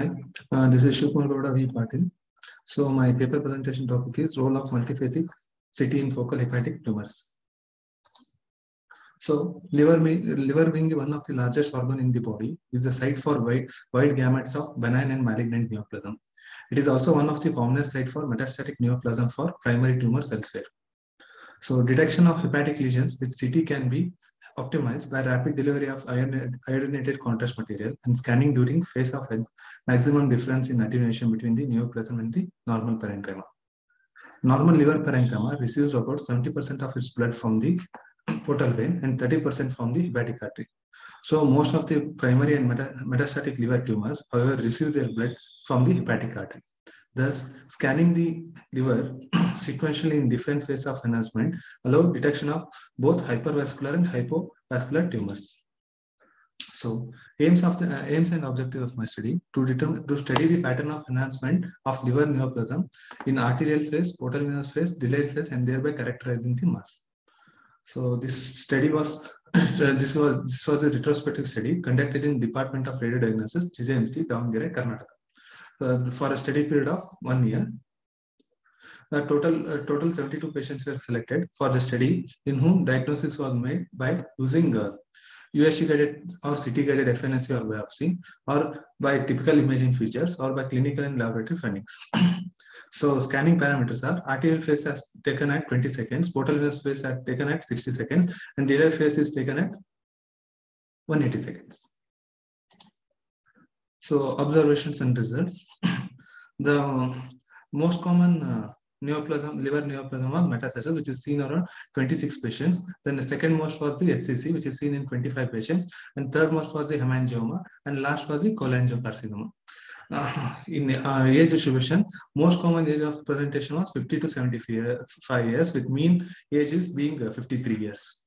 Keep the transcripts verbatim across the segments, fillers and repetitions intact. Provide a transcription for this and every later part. Hi, uh, this is Shivakumar Gouda Patil. So my paper presentation topic is role of multiphasic C T in focal hepatic tumors. So liver, liver being one of the largest organ in the body, is the site for wide, wide gamuts of benign and malignant neoplasm. It is also one of the commonest site for metastatic neoplasm for primary tumors elsewhere. So detection of hepatic lesions with C T can be optimized by rapid delivery of iron, iodinated contrast material and scanning during phase of maximum difference in attenuation between the neoplasm and the normal parenchyma. Normal liver parenchyma receives about seventy percent of its blood from the portal vein and thirty percent from the hepatic artery. So most of the primary and meta, metastatic liver tumors, however, receive their blood from the hepatic artery. Thus, scanning the liver sequentially in different phases of enhancement allowed detection of both hypervascular and hypovascular tumors. So, aims of the uh, aims and objective of my study to determine to study the pattern of enhancement of liver neoplasm in arterial phase, portal venous phase, delayed phase, and thereby characterizing the mass. So, this study was this was this was a retrospective study conducted in Department of Radiodiagnosis, J J M C, Davangere, Karnataka. Uh, for a study period of one year. The total, uh, total seventy-two patients were selected for the study in whom diagnosis was made by using uh, U S G guided or C T guided F N S C or biopsy, or by typical imaging features, or by clinical and laboratory findings. So scanning parameters are arterial phase is taken at twenty seconds, portal venous phase is taken at sixty seconds, and delayed phase is taken at one hundred eighty seconds. So observations and results. The most common uh, neoplasm, liver neoplasm was metastasis, which is seen around twenty-six patients. Then the second most was the H C C, which is seen in twenty-five patients. And third most was the hemangioma. And last was the cholangiocarcinoma. Uh, in uh, age distribution, most common age of presentation was fifty to seventy-five years, with mean ages being uh, fifty-three years.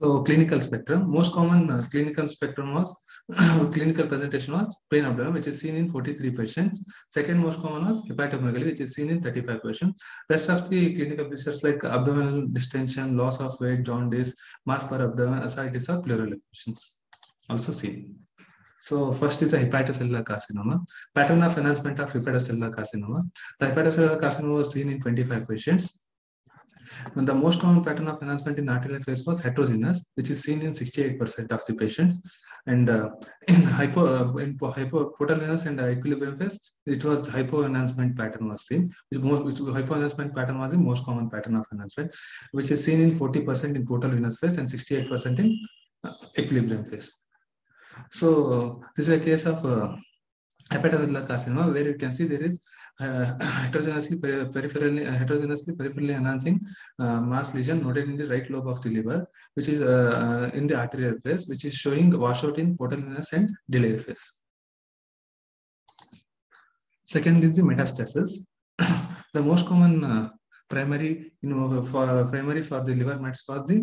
So clinical spectrum, most common uh, clinical spectrum was, clinical presentation was pain abdomen, which is seen in forty-three patients. Second most common was hepatomegaly, which is seen in thirty-five patients. Rest of the clinical features like abdominal distension, loss of weight, jaundice, mass per abdomen, ascites, or pleural effusions also seen. So first is the hepatocellular carcinoma. Pattern of enhancement of hepatocellular carcinoma. The hepatocellular carcinoma was seen in twenty-five patients. And the most common pattern of enhancement in arterial phase was heterogeneous, which is seen in sixty-eight percent of the patients. And uh, in hypo, uh, in hypo portal venous and uh, equilibrium phase, it was hypo enhancement pattern was seen. Which, more, which hypo enhancement pattern was the most common pattern of enhancement, which is seen in forty percent in portal venous phase and sixty-eight percent in uh, equilibrium phase. So uh, this is a case of uh, hepatocellular carcinoma, where you can see there is Uh, heterogeneously peripherally uh, heterogeneously peripherally enhancing uh, mass lesion noted in the right lobe of the liver, which is uh, uh, in the arterial phase, which is showing washout in portal venous and delayed phase. Second is the metastasis. The most common uh, primary, you know, for primary for the liver mets was the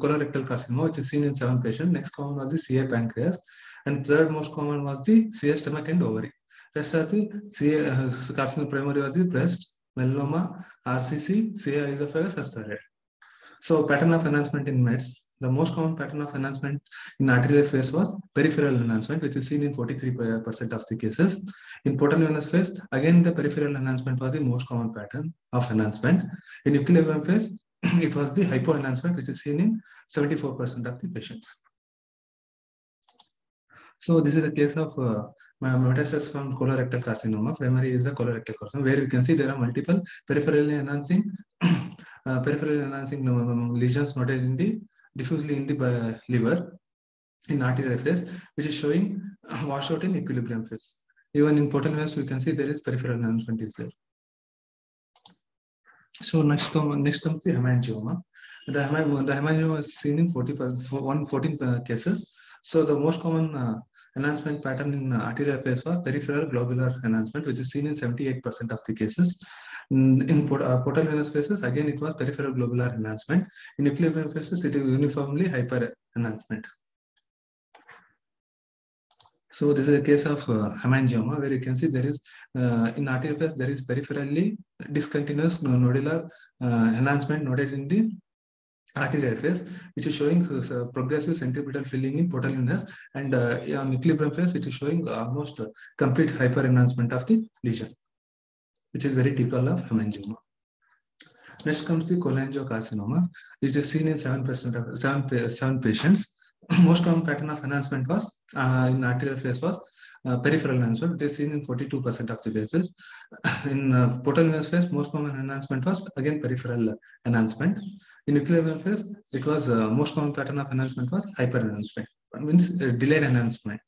colorectal carcinoma, which is seen in seven patients. Next common was the C A pancreas, and third most common was the C A stomach and ovary. Rest of the C A uh, carcinoma primary was the breast, melanoma, R C C, C A esophagus, or thyroid. So pattern of enhancement in mets. The most common pattern of enhancement in arterial phase was peripheral enhancement, which is seen in forty-three percent of the cases. In portal venous phase, again the peripheral enhancement was the most common pattern of enhancement. In equilibrium phase, it was the hypo enhancement, which is seen in seventy-four percent of the patients. So this is the case of uh, metastasis from colorectal carcinoma. Primary is a colorectal carcinoma, where you can see there are multiple peripherally enhancing uh, peripherally enhancing lesions noted in the diffusely in the uh, liver in arterial phase, which is showing washout in equilibrium phase. Even in portal venous, we can see there is peripheral enhancement is there. So next come next comes the hemangioma. The hemangioma, the hemangioma is seen in forty, fourteen uh, cases. So the most common uh, enhancement pattern in uh, arterial phase was peripheral globular enhancement, which is seen in seventy-eight percent of the cases. In, in uh, portal venous phases, again, it was peripheral globular enhancement. In equilibrium phases, it is uniformly hyper enhancement. So this is a case of uh, hemangioma, where you can see there is, uh, in arterial phase, there is peripherally discontinuous nodular uh, enhancement noted in the arterial phase, which is showing uh, progressive centripetal filling in botulinumness, and uh, on equilibrium phase, it is showing almost uh, complete hyperenhancement of the lesion, which is very typical of hemangioma. Next comes the cholangiocarcinoma. It is seen in seven percent of seven, seven patients. Most common pattern of enhancement was uh, in arterial phase was uh, peripheral enhancement. It is seen in forty-two percent of the cases. In uh, botulinum phase, most common enhancement was again peripheral enhancement. In equilibrium phase, it was uh, most common pattern of enhancement was hyperenhancement, means uh, delayed enhancement.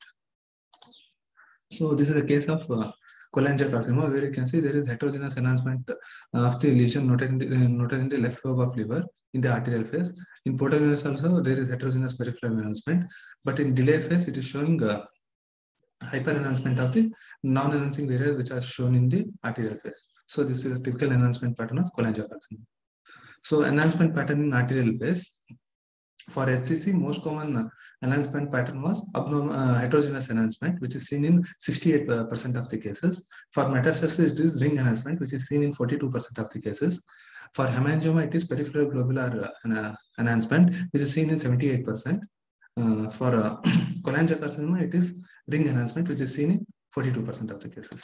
So this is a case of uh, cholangiocarcinoma, where you can see there is heterogeneous enhancement of the lesion noted in the, noted in the left lobe of liver in the arterial phase. In botulinum also, there is heterogeneous peripheral enhancement, but in delayed phase, it is showing uh, hyper-enhancement of the non-enhancing areas which are shown in the arterial phase. So this is a typical enhancement pattern of cholangiocarcinoma. So enhancement pattern in arterial phase. For H C C, most common enhancement pattern was abnormal uh, heterogeneous enhancement, which is seen in sixty-eight percent of the cases. For metastasis, it is ring enhancement, which is seen in forty-two percent of the cases. For hemangioma, it is peripheral globular uh, enhancement, which is seen in seventy-eight percent. Uh, for uh, cholangiocarcinoma, it is ring enhancement, which is seen in forty-two percent of the cases.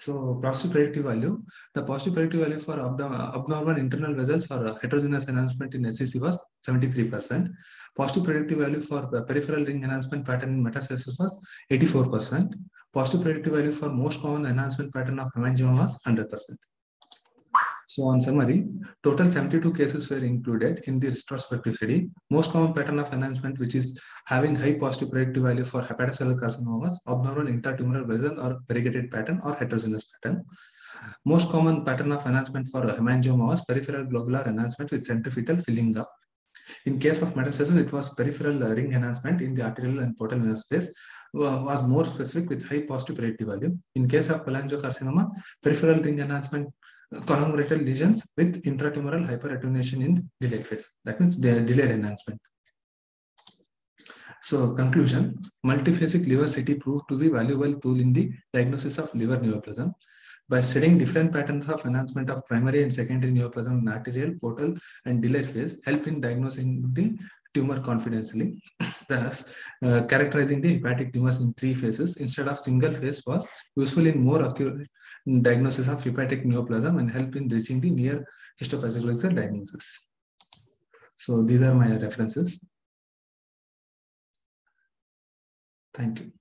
So positive predictive value. The positive predictive value for abnormal internal vessels for heterogeneous enhancement in H C C was seventy-three percent. Positive predictive value for peripheral ring enhancement pattern in metastasis was eighty-four percent. Positive predictive value for most common enhancement pattern of hemangioma was one hundred percent. So on summary, total seventy-two cases were included in the retrospective study. Most common pattern of enhancement, which is having high positive predictive value for hepatocellular carcinoma, was abnormal intratumoral vessel or variegated pattern or heterogeneous pattern. Most common pattern of enhancement for hemangioma was peripheral globular enhancement with centrifugal filling up. In case of metastasis, it was peripheral ring enhancement in the arterial and botulinum space, was more specific with high positive predictive value. In case of cholangiocarcinoma, peripheral ring enhancement conglomerated lesions with intratumoral hyperattenuation in delayed phase. That means de delayed enhancement. So conclusion, multiphasic liver C T proved to be a valuable tool in the diagnosis of liver neoplasm. By studying different patterns of enhancement of primary and secondary neoplasm in arterial, portal, and delayed phase, helped in diagnosing the tumor confidently, thus uh, characterizing the hepatic tumors in three phases instead of single phase was useful in more accurate diagnosis of hepatic neoplasm and help in reaching the near histopathological diagnosis. So these are my references. Thank you.